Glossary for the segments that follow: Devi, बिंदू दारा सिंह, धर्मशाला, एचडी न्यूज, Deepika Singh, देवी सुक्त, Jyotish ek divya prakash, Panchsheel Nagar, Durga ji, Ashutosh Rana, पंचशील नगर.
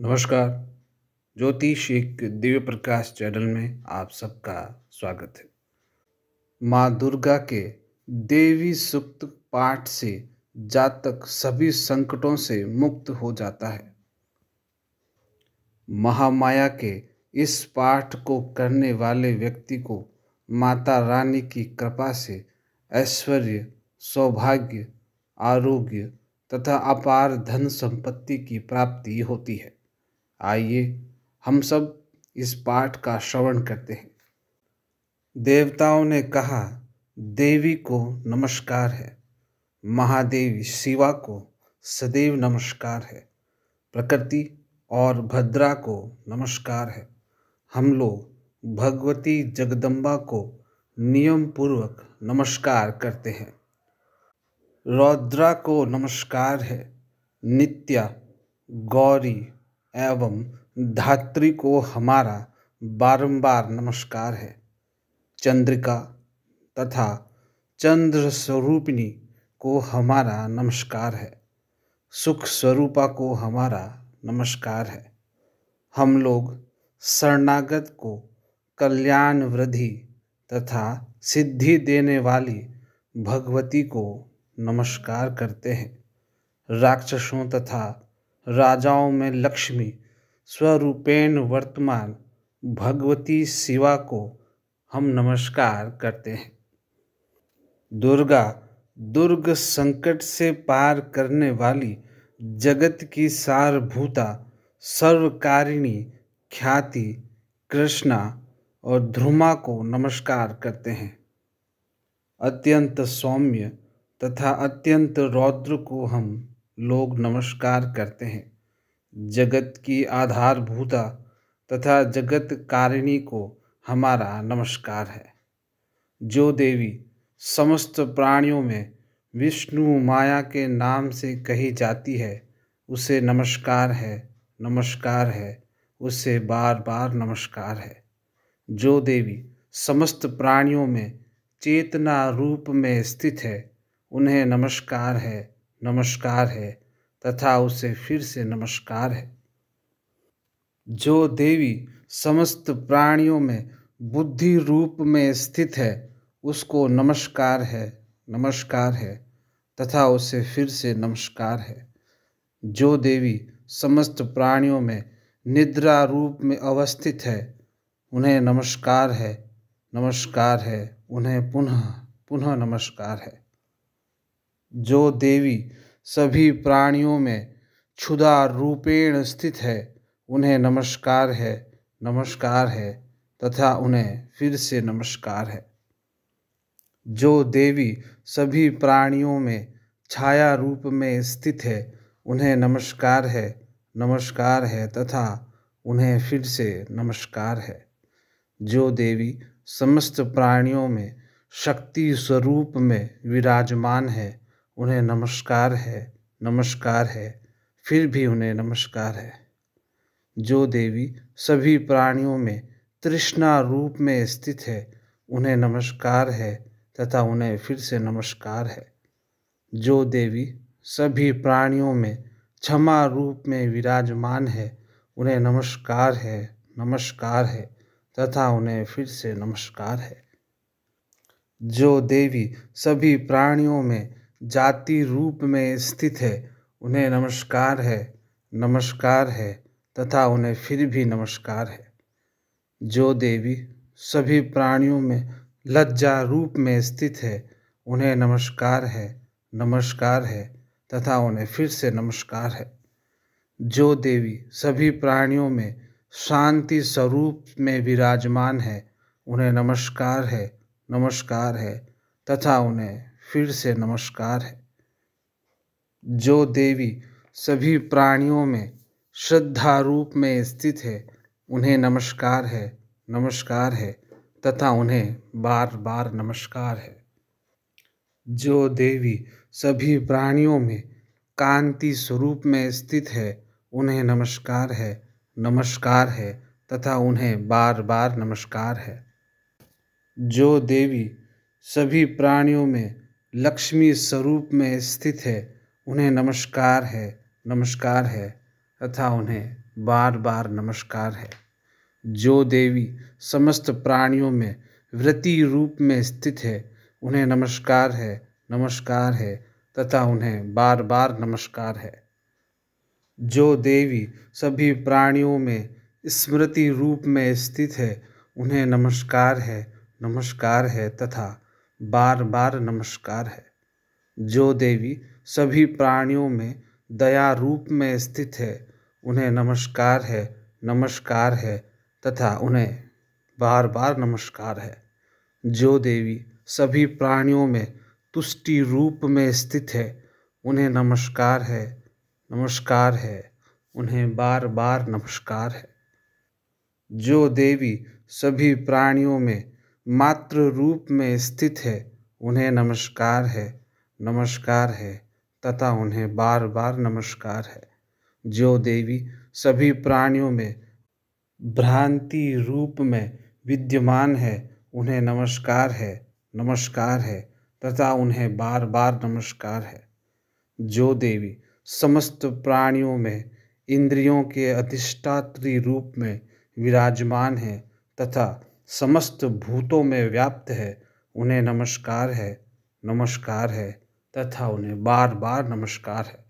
नमस्कार, ज्योतिष एक दिव्य प्रकाश चैनल में आप सबका स्वागत है। माँ दुर्गा के देवी सुक्त पाठ से जातक सभी संकटों से मुक्त हो जाता है। महामाया के इस पाठ को करने वाले व्यक्ति को माता रानी की कृपा से ऐश्वर्य, सौभाग्य, आरोग्य तथा अपार धन संपत्ति की प्राप्ति होती है। आइए हम सब इस पाठ का श्रवण करते हैं। देवताओं ने कहा, देवी को नमस्कार है। महादेवी शिवा को सदैव नमस्कार है। प्रकृति और भद्रा को नमस्कार है। हम लोग भगवती जगदम्बा को नियम पूर्वक नमस्कार करते हैं। रौद्रा को नमस्कार है। नित्या, गौरी एवं धात्री को हमारा बारंबार नमस्कार है। चंद्रिका तथा चंद्र स्वरूपिणी को हमारा नमस्कार है। सुख स्वरूपा को हमारा नमस्कार है। हम लोग शरणागत को कल्याण वृद्धि तथा सिद्धि देने वाली भगवती को नमस्कार करते हैं। राक्षसों तथा राजाओं में लक्ष्मी स्वरूपेण वर्तमान भगवती शिवा को हम नमस्कार करते हैं। दुर्गा दुर्ग संकट से पार करने वाली जगत की सारभूता, सर्वकारिणी, ख्याति, कृष्णा और ध्रुमा को नमस्कार करते हैं। अत्यंत सौम्य तथा अत्यंत रौद्र को हम लोग नमस्कार करते हैं। जगत की आधारभूता तथा जगत कारिणी को हमारा नमस्कार है। जो देवी समस्त प्राणियों में विष्णु माया के नाम से कही जाती है, उसे नमस्कार है, नमस्कार है, उसे बार बार नमस्कार है। जो देवी समस्त प्राणियों में चेतना रूप में स्थित है, उन्हें नमस्कार है, नमस्कार है, तथा उसे फिर से नमस्कार है। जो देवी समस्त प्राणियों में बुद्धि रूप में स्थित है, उसको नमस्कार है, नमस्कार है, तथा उसे फिर से नमस्कार है। जो देवी समस्त प्राणियों में निद्रा रूप में अवस्थित है, उन्हें नमस्कार है, नमस्कार है, उन्हें पुनः पुनः नमस्कार है। जो देवी सभी प्राणियों में क्षुधा रूपेण स्थित है, उन्हें नमस्कार है, नमस्कार है, तथा उन्हें फिर से नमस्कार है। जो देवी सभी प्राणियों में छाया रूप में स्थित है, उन्हें नमस्कार है, नमस्कार है, तथा उन्हें फिर से नमस्कार है। जो देवी समस्त प्राणियों में शक्ति स्वरूप में विराजमान है, उन्हें नमस्कार है, नमस्कार है, फिर भी उन्हें नमस्कार है। जो देवी सभी प्राणियों में तृष्णा रूप में स्थित है, उन्हें नमस्कार है, तथा उन्हें फिर से नमस्कार है। जो देवी सभी प्राणियों में क्षमा रूप में विराजमान है, उन्हें नमस्कार है, नमस्कार है, तथा उन्हें फिर से नमस्कार है। जो देवी सभी प्राणियों में जाति रूप में स्थित है, उन्हें नमस्कार है, नमस्कार है, तथा उन्हें फिर भी नमस्कार है। जो देवी सभी प्राणियों में लज्जा रूप में स्थित है, उन्हें नमस्कार है, नमस्कार है, तथा उन्हें फिर से नमस्कार है। जो देवी सभी प्राणियों में शांति स्वरूप में विराजमान है, उन्हें नमस्कार है, नमस्कार है, तथा उन्हें फिर से नमस्कार है। जो देवी सभी प्राणियों में श्रद्धा रूप में स्थित है, उन्हें नमस्कार है, नमस्कार है, तथा उन्हें बार बार नमस्कार है। जो देवी सभी प्राणियों में कांति स्वरूप में स्थित है, उन्हें नमस्कार है, नमस्कार है, तथा उन्हें बार बार नमस्कार है। जो देवी सभी प्राणियों में लक्ष्मी स्वरूप में स्थित है, उन्हें नमस्कार है, नमस्कार है, तथा उन्हें बार बार नमस्कार है। जो देवी समस्त प्राणियों में वृत्ति रूप में स्थित है उन्हें नमस्कार है तथा उन्हें बार बार नमस्कार है। जो देवी सभी प्राणियों में स्मृति रूप में स्थित है उन्हें नमस्कार है तथा बार बार नमस्कार है। जो देवी सभी प्राणियों में दया रूप में स्थित है उन्हें नमस्कार है तथा उन्हें बार बार नमस्कार है। जो देवी सभी प्राणियों में तुष्टि रूप में स्थित है उन्हें नमस्कार है उन्हें बार बार नमस्कार है। जो देवी सभी प्राणियों में मात्र रूप में स्थित है उन्हें नमस्कार है तथा उन्हें बार बार नमस्कार है। जो देवी सभी प्राणियों में भ्रांति रूप में विद्यमान है उन्हें नमस्कार है तथा उन्हें बार बार नमस्कार है। जो देवी समस्त प्राणियों में इंद्रियों के अधिष्ठात्री रूप में विराजमान है तथा समस्त भूतों में व्याप्त है उन्हें नमस्कार है तथा उन्हें बार बार नमस्कार है।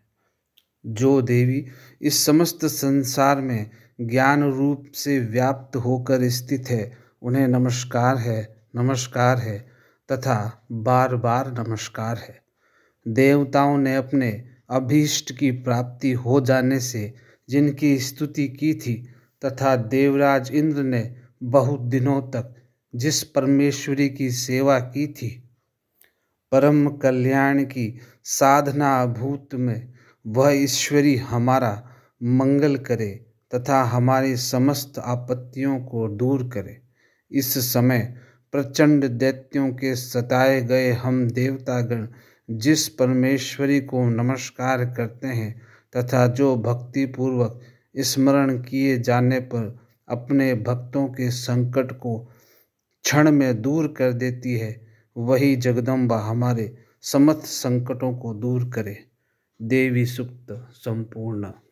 जो देवी इस समस्त संसार में ज्ञान रूप से व्याप्त होकर स्थित है उन्हें नमस्कार है तथा बार बार नमस्कार है। देवताओं ने अपने अभीष्ट की प्राप्ति हो जाने से जिनकी स्तुति की थी तथा देवराज इंद्र ने बहुत दिनों तक जिस परमेश्वरी की सेवा की थी, परम कल्याण की साधना भूत में वह ईश्वरी हमारा मंगल करे तथा हमारी समस्त आपत्तियों को दूर करे। इस समय प्रचंड दैत्यों के सताए गए हम देवतागण जिस परमेश्वरी को नमस्कार करते हैं तथा जो भक्तिपूर्वक स्मरण किए जाने पर अपने भक्तों के संकट को क्षण में दूर कर देती है, वही जगदम्बा हमारे समस्त संकटों को दूर करे। देवी सुक्त संपूर्ण।